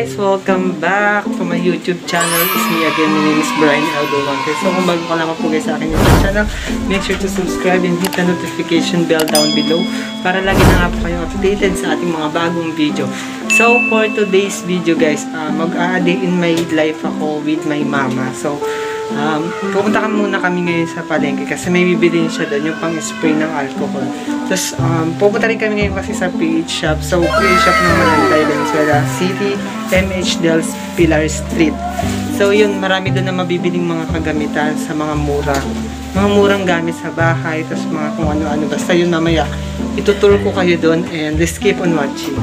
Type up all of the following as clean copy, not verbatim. guys! Welcome back to my YouTube channel. It's me again. My name is Brian Elly Belmonte. So kung bago ka lang po guys sa akin yung channel, make sure to subscribe and hit the notification bell down below para lagi na nga po kayong updated sa ating mga bagong video. So for today's video guys, mag-a-day in my life ako with my mama. So pupunta muna kami ngayon sa palengke kasi may bibilin siya doon, yung pang-spray ng alcohol. Tapos, pupunta rin kami ngayon kasi sa PH Shop. So, PH Shop ng Malanday, Valenzuela City, MH Del Pilar Street. So, yun, marami doon na mabibiling mga kagamitan sa mga murang gamit sa bahay, tapos mga kung ano-ano. Basta yun, mamaya, ituturo ko kayo doon and let's keep on watching.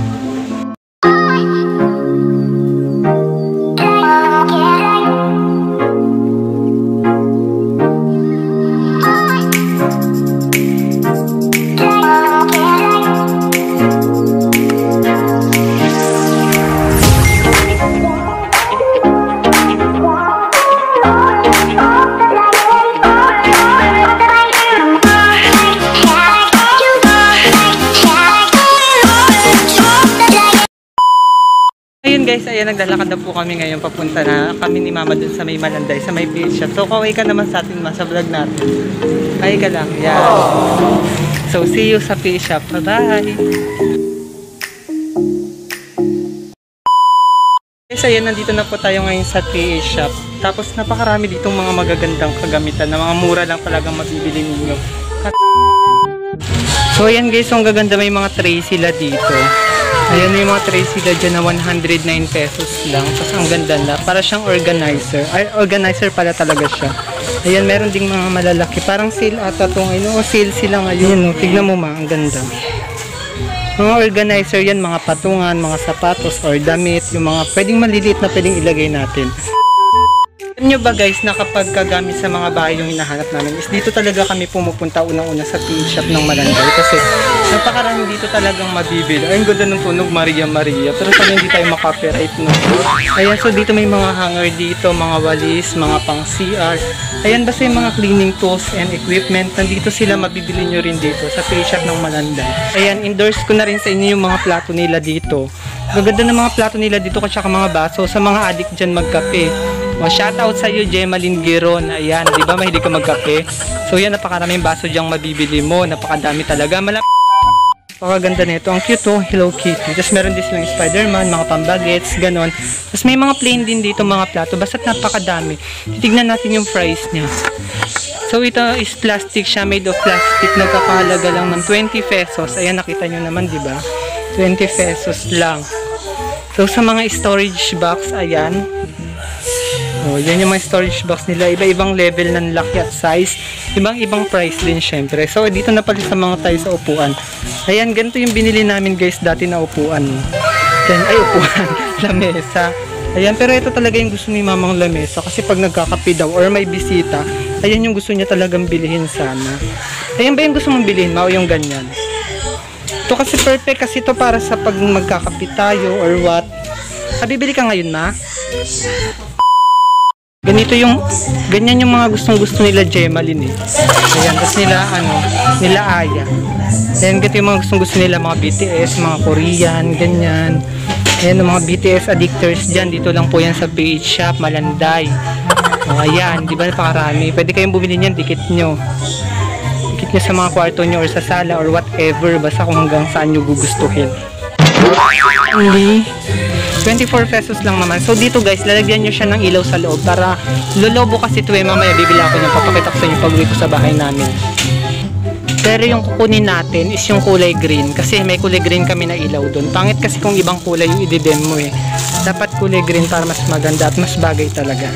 Guys, ayan, naglalakad na po kami ngayon, papunta na kami ni Mama dun sa may Malanday, sa may PH Shop. So, kaway ka naman sa atin, Ma, sa vlog natin. Ay ka lang, yan. So, see you sa PH Shop. Bye-bye! Guys, ayan, nandito na po tayo ngayon sa PH Shop. Tapos, napakarami ditong mga magagandang kagamitan na mga mura lang talagang mabibili ninyo. So, ayan guys, so, ang gaganda, may mga tray sila dito. Ayan na yung mga tray sila dyan na 109 pesos lang. Tapos ang ganda na. Para siyang organizer. Ay, organizer pala talaga siya. Ayan, meron ding mga malalaki. Parang sale ata itong, ano, sale sila ngayon. No? Tignan mo, Ma, ang ganda. Mga organizer yan, mga patungan, mga sapatos, or damit. Yung mga pwedeng maliliit na pwedeng ilagay natin. Alam nyo ba guys, na kapag kagamit sa mga bahay yung hinahanap namin is dito talaga kami pumupunta unang-una sa PH Shop ng Malanday kasi napakarami dito talagang mabibili. Ayun, ganda ng tunog, Maria Maria. Pero sana hindi tayo makapirate na. Ayan, so dito may mga hanger dito, mga walis, mga pang CR. Ayan, basta yung mga cleaning tools and equipment, nandito sila, mabibili nyo rin dito sa PH Shop ng Malanday. Ayan, endorse ko na rin sa inyo yung mga plato nila dito. Maganda ng mga plato nila dito kasi mga baso sa mga adik dyan magkape. Shoutout sa iyo, Gemma Linggueron. Ayan, di ba mahilig ka magkape? So yan, napakaraming baso dyang mabibili mo. Napakadami talaga. Napakaganda nito. Ang cute to, Hello Kitty. Tapos meron din silang Spider-Man, mga pambagets, ganon. Tapos may mga plain din dito mga plato. Basta't napakadami. Titignan natin yung price niya. So ito is plastic siya, made of plastic. Nagkakahalaga lang ng 20 pesos. Ayan, nakita nyo naman, di ba? 20 pesos lang. So sa mga storage box, ayan. Oh, yan yung mga storage box nila. Iba-ibang level ng laki at size. Ibang-ibang price din syempre. So, dito na pala sa mga tayo sa upuan. Ayan, ganito yung binili namin guys dati na upuan. Then, ay, upuan. Lamesa. Ayan, pero ito talaga yung gusto ni Mamang lamesa. Kasi pag nagkakape daw or may bisita, ayan yung gusto niya talagang bilhin sana. Ayan ba yung gusto mong bilhin? Mao yung ganyan. Ito kasi perfect. Kasi ito para sa pag magkakape tayo or what. Bibili ka ngayon, Ma? Ganyan yung mga gustong-gusto nila J-Malinette. Ayan, tapos nila Aya. Ayan, ganito yung mga gustong-gusto nila, mga BTS, mga Korean, ganyan. Ayan, mga BTS addictors dyan. Dito lang po yan sa PH Shop, Malanday. O, ayan, di ba napakarami? Pwede kayong bumili niyan, dikit nyo. Dikit nyo sa mga kwarto nyo or sa sala or whatever. Basta kung hanggang saan nyo gugustuhin. Hindi. 24 pesos lang naman. So dito guys, lalagyan nyo siya ng ilaw sa loob para lolobo kasi ito eh. Mamaya bibili ako nyo. Papakita ko sa inyo pag-uwi ko sa bahay namin. Pero yung kukunin natin is yung kulay green. Kasi may kulay green kami na ilaw doon. Pangit kasi kung ibang kulay yung ididem mo eh. Dapat kulay green para mas maganda at mas bagay talaga.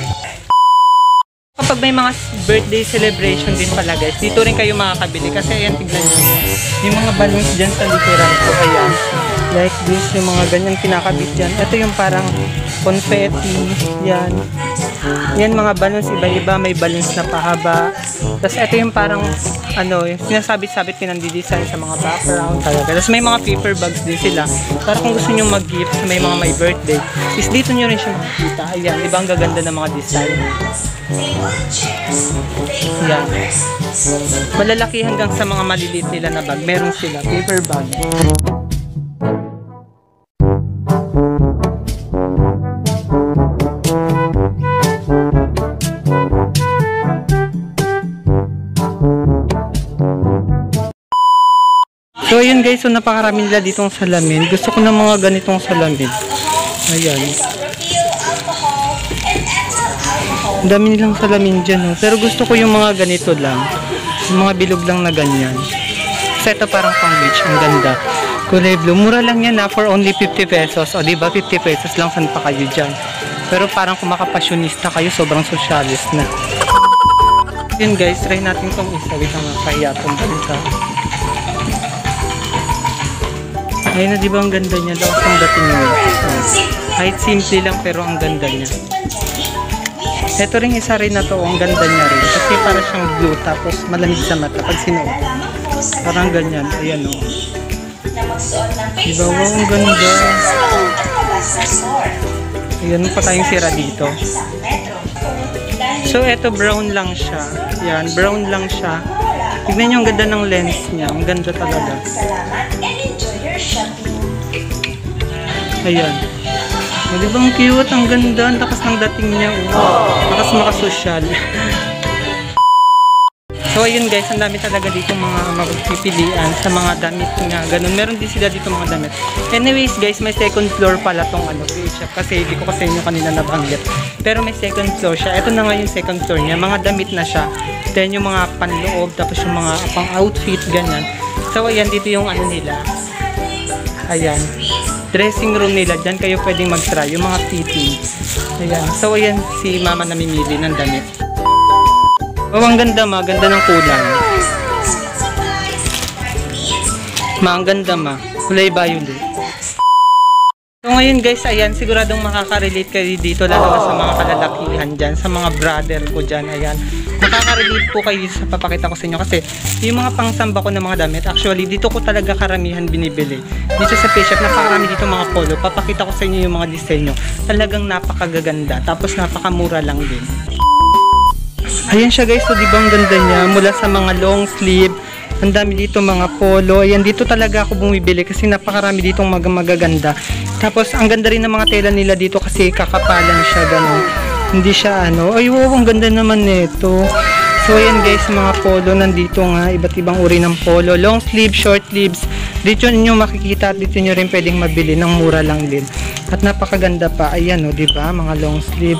Kapag may mga birthday celebration din pala guys, dito rin kayo makakabili. Kasi ayan, tignan nyo. Yung mga balloons dyan sa literan ko. Ayan. Like this, yung mga ganyan kinakabit dyan. Ito yung parang confetti. Yan. Yan, mga balloons. Iba-iba. May balloons na pahaba. Tapos ito yung parang, ano, yung sinasabit-sabit pinandidesign sa mga background talaga. Tapos may mga paper bags din sila. Para kung gusto nyo mag-gift sa may mga may birthday, is dito nyo rin siya makikita. Ayan. Iba ang gaganda ng mga design. Yan. Malalaki hanggang sa mga maliliit nila na bag. Meron sila. Paper bag. Ayan guys, so napakarami nila ditong salamin. Gusto ko ng mga ganitong salamin. Ayan. Ang dami nilang salamin dyan. Oh. Pero gusto ko yung mga ganito lang. Yung mga bilog lang na ganyan. Kasi ito parang pang beach. Ang ganda. Kulay blue. Mura lang yan na for only 50 pesos. O diba 50 pesos lang, saan pa kayo dyan? Pero parang kung makapasyonista kayo, sobrang socialist na. Yun guys, try natin itong isa. Wait lang, kaya itong balita. Ayun na, diba ang ganda niya daw kung dating niya. Kahit simple lang pero ang ganda niya. Ito rin isa rin na to, ang ganda niya rin. Kasi para siyang blue tapos malamig sa mata pag sinuot. Parang ganyan, ayan o. Diba, wow, ang ganda. Ayan pa tayong sira dito. So ito brown lang siya. Ayan, brown lang siya. Tignan niyo ang ganda ng lens niya. Ang ganda talaga. Ayan. O, diba ang cute? Ang ganda. Ang lakas ng dating niya. Lakas makasosyal. So ayun guys, ang dami talaga dito mga magpipilian sa mga damit nga. Ganun. Meron din sila dito mga damit. Anyways guys, may second floor pala tong ano, PH Shop. Kasi hindi ko kasi inyo kanina nabanggit. Pero may second floor siya. Ito na nga yung second floor niya. Mga damit na siya. Then yung mga panloob, tapos yung mga pang-outfit, ganyan. So ayan, dito yung ano nila. Ayan. Dressing room nila. Diyan kayo pwedeng mag-try. Yung mga fitting. Ayan. So ayan, si mama namimili ng damit. Oh, ang ganda ma. Ganda ng kulay. Ma, ang ganda ma. Kulay violet. So ngayon guys, ayan. Siguradong makaka-relate kayo dito. Lalo na sa mga kalalakihan dyan. Sa mga brother ko dyan. Ayan. Makaka-relate po kayo sa papakita ko sa inyo kasi yung mga pangsamba ko ng mga damit, actually dito ko talaga karamihan binibili. Dito sa PH Shop, napakarami dito mga polo. Papakita ko sa inyo yung mga disenyo. Talagang napakagaganda. Tapos napakamura lang din. Ayan siya guys, so diba ang ganda niya? Mula sa mga long sleeve, ang dami dito mga polo. Ayan, dito talaga ako bumibili kasi napakarami ditong magaganda. Tapos ang ganda rin ng mga tela nila dito kasi kakapalan siya gano'n. Hindi siya ano, ay wow, ang ganda naman nito. So ayan guys, mga polo nandito nga, iba't ibang uri ng polo, long sleeve, short sleeves. Dito niyo makikita at dito niyo rin pwedeng mabili ng mura lang din. At napakaganda pa. Ayan oh, 'di ba? Mga long sleeve.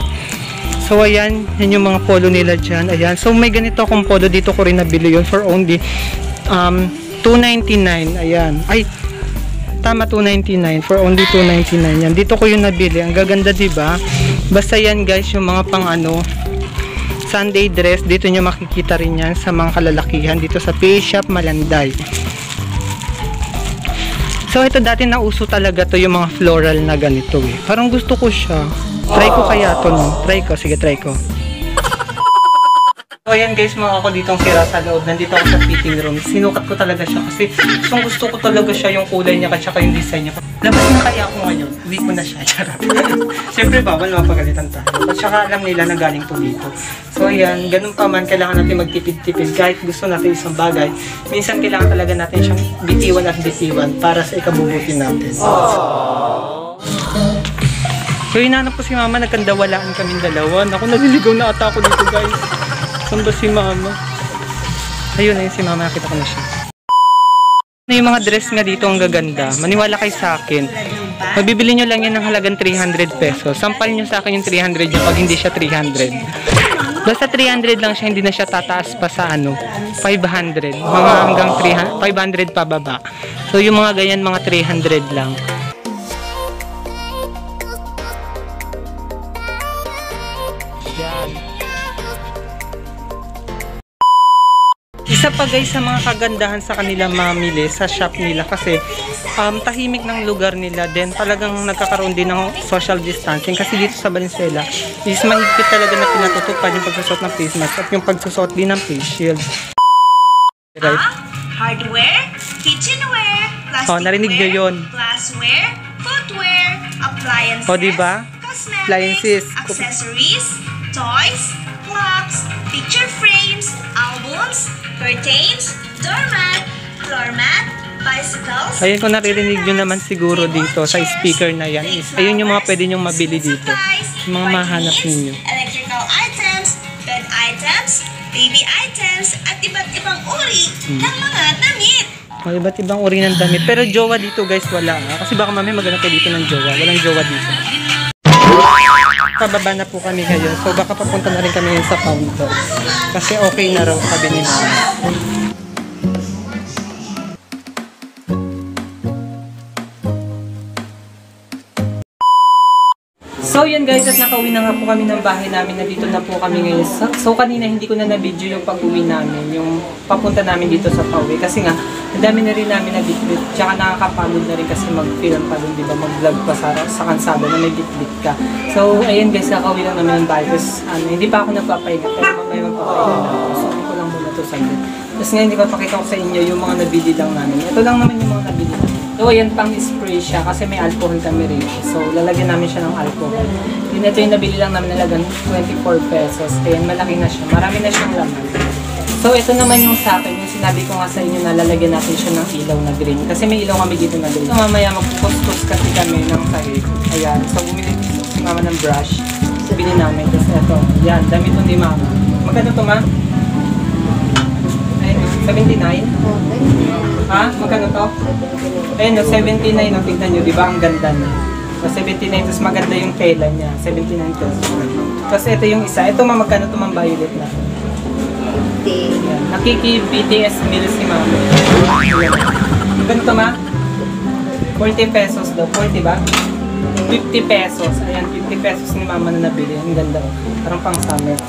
So ayan, yan yung mga polo nila diyan. Ayan. So may ganito akong polo dito ko rin nabili yun for only $2.99. Ayan. Ay tama, $2.99 for only $2.99 yan. Dito ko yun nabili. Ang gaganda, diba? Basta yan guys, yung mga pang ano Sunday dress, dito nyo makikita rin yan sa mga kalalakihan dito sa PH Shop Malanday. So ito dati nauso talaga to, yung mga floral na ganito eh. Parang gusto ko siya. Try ko kaya to, no? Try ko, sige try ko. So ayan guys, mga ako ditong sira sa loob. Nandito ako sa fitting room. Sinukat ko talaga siya kasi gusto ko talaga siya, yung kulay niya at saka yung design niya. Labas na kaya ako ngayon. Uwi ko na siya. Siyempre bawal mapagalitan tayo. At saka alam nila na galing po dito. So ayan, ganun pa man, kailangan natin magtipid-tipid. Kahit gusto natin isang bagay, minsan kailangan talaga natin siyang bitiwan at bitiwan para sa ikabubuti natin. So inanap ko si mama, nagkandawalaan kaming dalawa. Ako, naliligaw na ata ako dito guys. Saan ba si mama? Ayun, ayun si mama. Nakita ko na siya. Yung mga dress nga dito ang gaganda. Maniwala kayo sa akin. Mabibili nyo lang yan ng halagang 300 pesos. Sampal nyo sa akin yung 300 yung pag hindi siya 300. Basta 300 lang siya, hindi na siya tataas pa sa ano, 500. Mga hanggang 500 pa baba. So yung mga ganyan, mga 300 lang. Isa pa guys sa mga kagandahan sa kanila mamili sa shop nila kasi tahimik ng lugar nila, then talagang nagkakaroon din ng social distancing kasi dito sa Valenzuela is mahigpit talaga na pinatutupad yung pagsusot ng face mask at yung pagsusot din ng face shield. Right? Hardware, kitchenware, plasticware, narinig nyo yun. Glassware, footwear, appliances, diba? Cosmetics, accessories, toys, clocks, picture frames, albums, curtains, doormat, floor mat, bicycles. Ayun, kung naririnig nyo naman siguro dito sa speaker na yan, ayun yung mga pwede nyong mabili dito. Yung mga mahanap ninyo. Electrical items, bed items, baby items, at iba't ibang uri ng mga damit. May iba't ibang uri ng damit. Pero jowa dito guys, wala. Kasi baka mamaya maghanap kayo dito ng jowa. Walang jowa dito. Pababa na po kami ngayon. So baka papunta na rin kami sa Pound Dogs. Kasi okay na raw sabi ni Mama. So yun guys, at nakauwi na nga po kami ng bahay namin. Nandito na po kami ngayon. So kanina hindi ko na na-video yung pag-uwi namin, yung papunta namin dito sa pauwi. Kasi nga, nadami na rin namin na-bitbit. Tsaka nakakapagod na rin kasi mag-film pa rin, diba? Mag-vlog pa sa kansado na may bitbit ka. So ayun guys, nakauwi lang namin ng bahay. Tapos hindi pa ako napapahinga. Pero mamaya magpapahinga na ako. So hindi ko lang muna ito saglit. Tapos ngayon hindi pa pakita ko sa inyo yung mga nabili lang namin. Ito lang naman yung mga nabili namin. So, ayan, pang-spray siya kasi may alcohol kami rin. So, lalagyan namin siya ng alcohol. Yun, ito yung nabili lang namin nalagan, 24 pesos. Ayan, malaki na siya. Marami na siyang laman. So, ito naman yung sa akin. Yung sinabi ko nga sa inyo na lalagyan natin siya ng ilaw na green. Kasi may ilaw kami dito na green. So, mamaya magkukuskus kasi kami ng sahig. Ayan. So, bumili dito si Mama ng brush. So, binin namin. Tapos ito. Ayan, dami ito ni Mama. Magkano ito, Ma? Ayan, 79? Ha? Magkano to? Ayun, no, 79. No, tignan nyo, di ba? Ang ganda na. No, 79. Tapos maganda yung tela niya. 79 pesos. Tapos ito yung isa. Ito, Mama, magkano to, Ma'am Violet na? 50. Nakiki-BTS meals si Mama. Magkano to, Ma? 40 pesos daw. 40 ba? 50 pesos. Ayan, 50 pesos ni Mama na nabili. Ang ganda. Parang pang summer.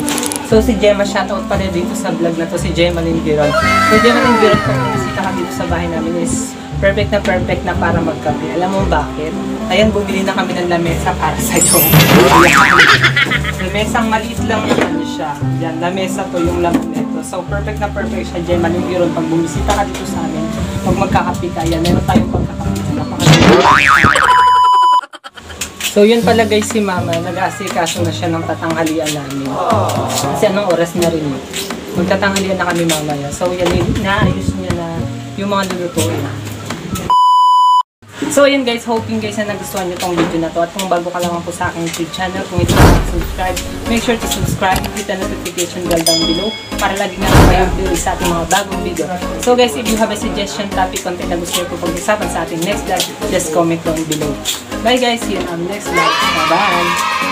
So, si Gemma, shoutout pala dito sa vlog na to, si Gemma Linggueron. So, Gemma Linggueron, kung nasita ka dito sa bahay namin is perfect na para magkape. Alam mo bakit? Ayan, bumili na kami ng lamesa para sa'yo. Lamesang maliit lang naman siya. Yan, lamesa to yung laman nito. So, perfect siya, Gemma Linggueron. Pag bumisita ka dito sa amin, pag magkakape ka, yan, meron tayong pagkakape. Napakaganda. So yun pala guys si Mama, nag-aasikaso na siya ng tatanghalian namin. Kasi anong oras na rin yun? Magtatanghalian na kami mamaya. So yan, naayos niya na yung mga lulutuin. So yun guys, hoping guys na nagustuhan niyo tong video na to. At kung bago ka lang po sa aking YouTube channel, kung ito subscribe, make sure to subscribe. Hit the notification bell down below para lagi na kayo updated sa ating mga bagong video. So guys, if you have a suggestion, topic, content na gusto niyo po pag-usapan sa ating next vlog, just comment down below. Bye guys, see you on next vlog. Bye-bye!